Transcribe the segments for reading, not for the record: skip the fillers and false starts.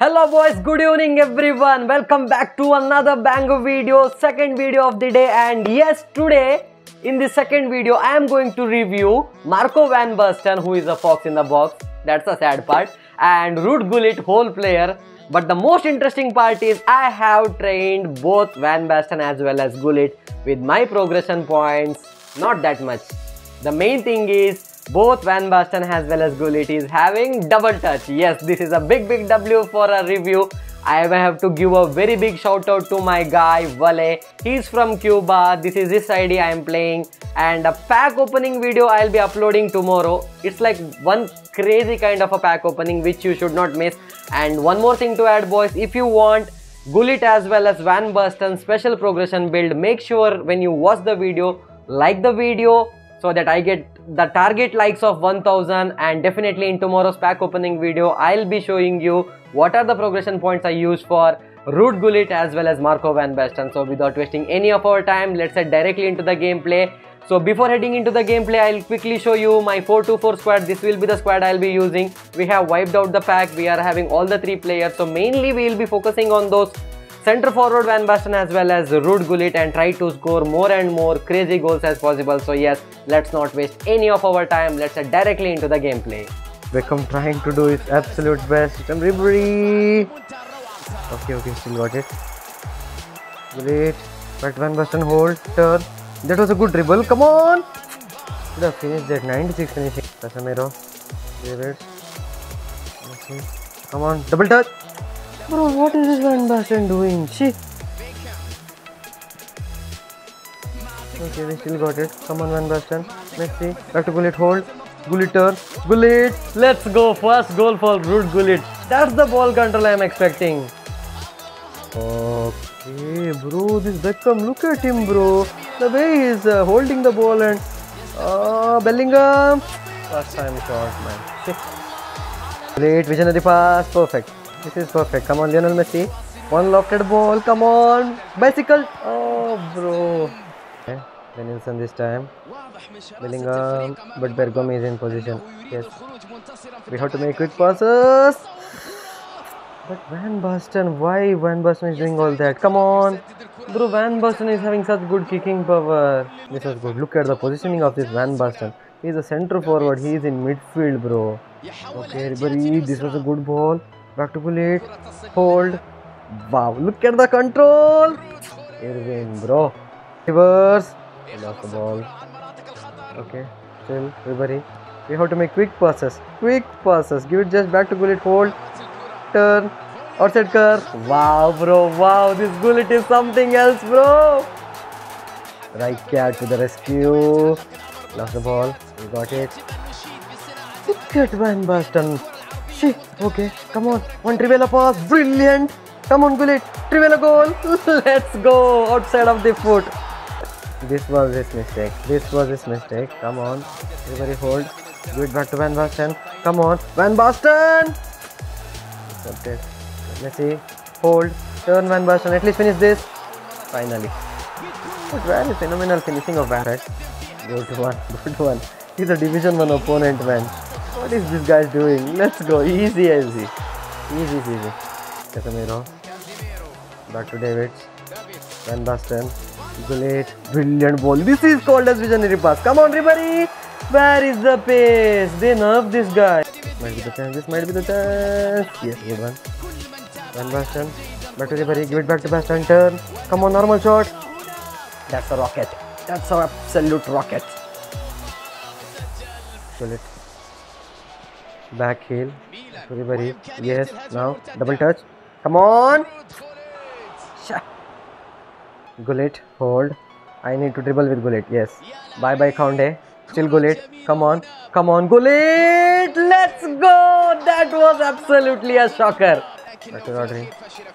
Hello boys, good evening everyone. Welcome back to another bang video, second video of the day. And yes, today in the second video, I am going to review Marco Van Basten, who is a fox in the box. That's a sad part. And Ruud Gullit, whole player. But the most interesting part is I have trained both Van Basten as well as Gullit with my progression points. Not that much. The main thing is both Van Basten as well as Gullit is having double touch. Yes, this is a big W for a review. I have to give a very big shout out to my guy Vale. He's from Cuba. This is his ID I am playing, and a pack opening video I'll be uploading tomorrow. It's like one crazy kind of a pack opening which you should not miss. And one more thing to add boys, if you want Gullit as well as Van Basten special progression build, make sure when you watch the video, like the video so that I get the target likes of 1000, and definitely in tomorrow's pack opening video I'll be showing you what are the progression points I use for Ruud Gullit as well as Marco Van Basten. So without wasting any of our time, let's head directly into the gameplay. So before heading into the gameplay, I'll quickly show you my 4-2-4 squad. This will be the squad I'll be using. We have wiped out the pack. We are having all the three players. So mainly we'll be focusing on those center forward Van Basten as well as Ruud Gullit and try to score more and more crazy goals as possible. So yes, let's not waste any of our time. Let's head directly into the gameplay. Beckham trying to do his absolute best. And Ribery. Okay, still got it. Great. But Van Basten hold, turn. That was a good dribble. Come on. Should have finished that. 96 finishing. Casemiro. Okay. Come on. Double touch. Bro, what is this Van Basten doing? Shit. Okay, we still got it. Come on, Van Basten. Messi. Back to Gullit. Hold. Gullit turn. Gullit. Let's go. First goal for Ruud Gullit. That's the ball control I am expecting. Okay, bro. This Beckham. Look at him, bro. The way he is holding the ball and... Bellingham. First time shot, man. Shit. Gullit. Visionary pass. Perfect. This is perfect. Come on, Lionel Messi. One lofted ball. Come on. Bicycle. Oh, bro. Okay. Benilson this time. Bellingham. But Bergomi is in position. Yes. We have to make quick passes. But Van Basten. Why Van Basten is doing all that? Come on. Bro, Van Basten is having such good kicking power. This is good. Look at the positioning of this Van Basten. He is a centre forward. He is in midfield, bro. Okay, Ribery. This was a good ball. Back to Gullit. Hold. Wow, look at the control. Erwin, bro. Reverse. Lost the ball. Okay, still Ribery. We have to make quick passes. Quick passes. Give it just back to Gullit. Hold. Turn. Outside curve. Wow, bro. Wow, this Gullit is something else, bro. Right cat to the rescue. Lost the ball. We got it. Look at Van Basten. Okay, come on. One Trivela pass. Brilliant. Come on, Gullit. Trivela goal. Let's go. Outside of the foot. This was his mistake. Come on. Ribery hold. Give it back to Van Basten. Come on. Van Basten. Okay. Messi. Hold. Turn Van Basten. At least finish this. Finally. But very phenomenal finishing of Van Basten. Good one. He's a Division 1 opponent, man. What is this guy doing? Let's go. Easy. Casemiro. Back to Davids. Van Basten. Gullit. Brilliant ball. This is called as visionary pass. Come on, Ribery. Where is the pace? They nerve this guy. This might be the chance. Yes, good one. Van Basten. Back to Ribery. Give it back to Basten. Turn. Come on, normal shot. That's a rocket. That's an absolute rocket. Gullit. Back heel. Ribery. Yes. Now double touch. Come on. Gullit. Hold. I need to dribble with Gullit. Yes. Bye Koundé. Still Gullit. Come on Gullit. Let's go. That was absolutely a shocker. Back to Rodri.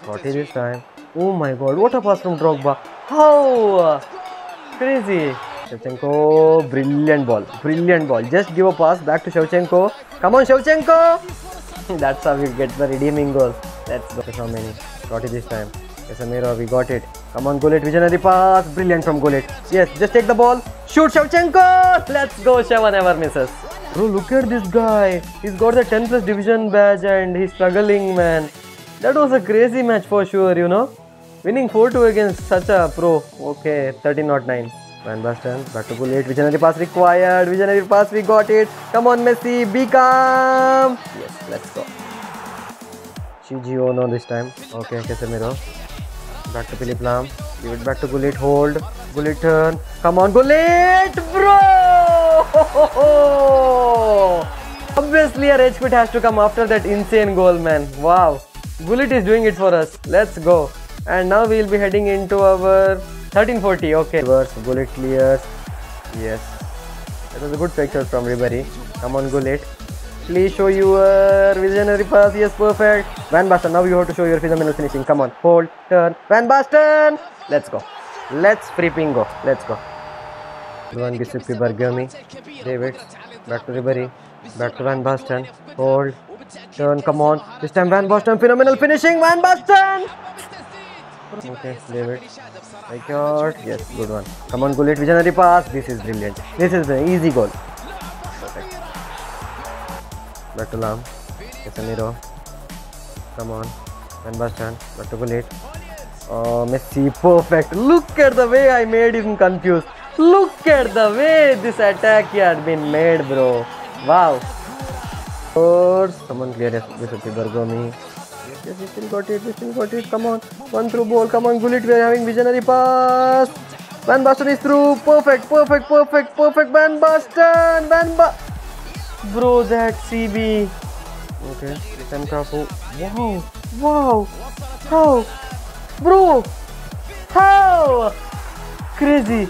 Got it this time. Oh my god. What a pass from Drogba. How crazy. Shevchenko. Brilliant ball. Just give a pass back to Shevchenko. Come on, Shevchenko! That's how we get the redeeming goal. Let's go. So many. Got it this time. Casemiro, we got it. Come on, Gullit. Visionary pass. Brilliant from Gullit. Yes, just take the ball. Shoot, Shevchenko! Let's go. Sheva never misses. Bro, look at this guy. He's got the 10+ division badge and he's struggling, man. That was a crazy match for sure, you know. Winning 4-2 against such a pro. Okay, 13-9. Van Basten, back to Gullit. Visionary pass required. Visionary pass, we got it. Come on, Messi, be calm. Yes, let's go. Shevchenko, no, this time. Okay, Casemiro. Back to Philipp Lahm. Give it back to Gullit. Hold. Gullit turn. Come on, Gullit, bro. Obviously, a rage quit has to come after that insane goal, man. Wow. Gullit is doing it for us. Let's go. And now we'll be heading into our 1340. Okay. Reverse. Gullit clears. Yes. That was a good picture from Ribery. Come on, Gullit. Please show your visionary pass. Yes, perfect. Van Basten, now you have to show your phenomenal finishing. Come on. Hold. Turn. Van Basten. Let's go. Let's freaking go. Let's go. Everyone gets it to Bergomi. David. Back to Ribery. Back to Van Basten. Hold. Turn. Come on. This time Van Basten. Phenomenal finishing. Van Basten. Okay, David. I got. Yes, good one. Come on, Gullit. Visionary pass. This is brilliant. This is an easy goal. Perfect. Back to Lahm. Casemiro. Come on. Van Basten. Back to Gullit. Oh, Messi. Perfect. Look at the way I made him confused. Look at the way this attack had been made, bro. Wow. Someone clear it. This is Bergomi. Yes, we still got it. We still got it. Come on. One through ball. Come on, Gullit. We are having visionary pass. Van Basten is through. Perfect. Perfect. Perfect. Perfect. Van Basten. Bro, that CB. Okay. Wow. Wow. How? Bro. How? Crazy.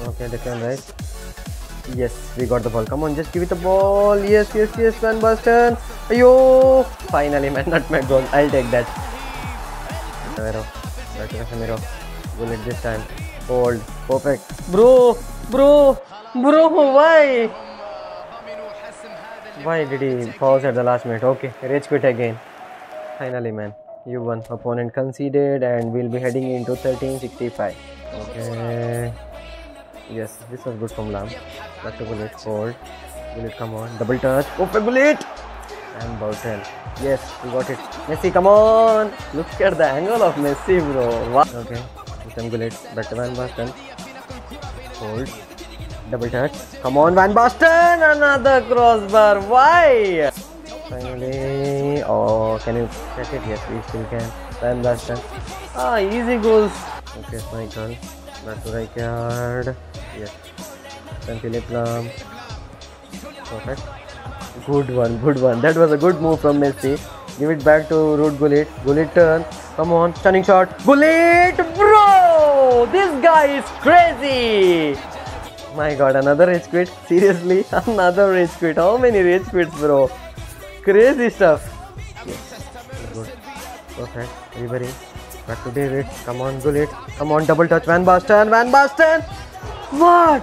Okay, they can right. Yes, we got the ball. Come on, just give it the ball. Yes, yes, yes, Van Basten. Ayo! Finally, man, not my goal. I'll take that. Casemiro. Back to Casemiro. Gullit this time. Hold. Perfect. Bro, why? Why did he pause at the last minute? Okay, rage quit again. Finally, man. You won. Opponent conceded and we'll be heading into 1365. Okay. Yes, this was good from Lahm. Back to Gullit. Hold. Gullit, come on. Double touch. Open Gullit! And Boutel. Yes, we got it. Messi, come on! Look at the angle of Messi, bro. Wow. Okay. Then Gullit. Back to Van Basten. Hold. Double touch. Come on, Van Basten! Another crossbar. Why? Finally. Oh, can you check it? Yes, we still can. Van Basten. Ah, easy goals. Okay, my goal. Back to Rijkaard. Yes. Then Philipp Lahm. Perfect. Good one, good one. That was a good move from Messi. Give it back to Ruud Gullit. Gullit turn. Come on. Stunning shot. Gullit, bro! This guy is crazy! My god, another rage quit. Seriously, another rage quit. How many rage quits, bro? Crazy stuff. Yes. Good. Perfect. Ribery. Back to David. Come on, Gullit. Come on, double touch. Van Basten. Van Basten! What?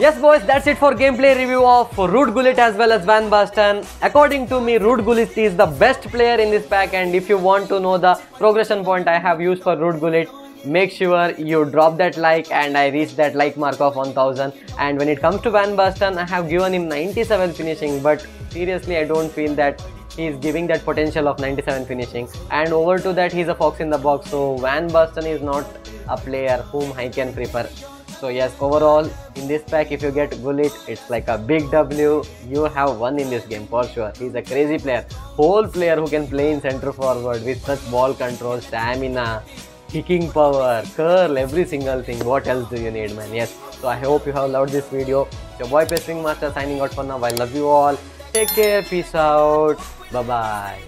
Yes, boys, that's it for gameplay review of Ruud Gullit as well as Van Basten. According to me, Ruud Gullit is the best player in this pack, and if you want to know the progression point I have used for Ruud Gullit, make sure you drop that like and I reach that like mark of 1000. And when it comes to Van Basten, I have given him 97 finishing, but seriously, I don't feel that he is giving that potential of 97 finishing, and over to that he's a fox in the box, so Van Basten is not a player whom I can prefer. So yes, overall in this pack if you get Gullit, it's like a big W. You have won in this game for sure. He's a crazy player, whole player who can play in center forward with such ball control, stamina, kicking power, curl, every single thing. What else do you need, man? Yes, so I hope you have loved this video. It's your boy PES Wing Master signing out for now. I love you all. Take care, peace out, bye bye.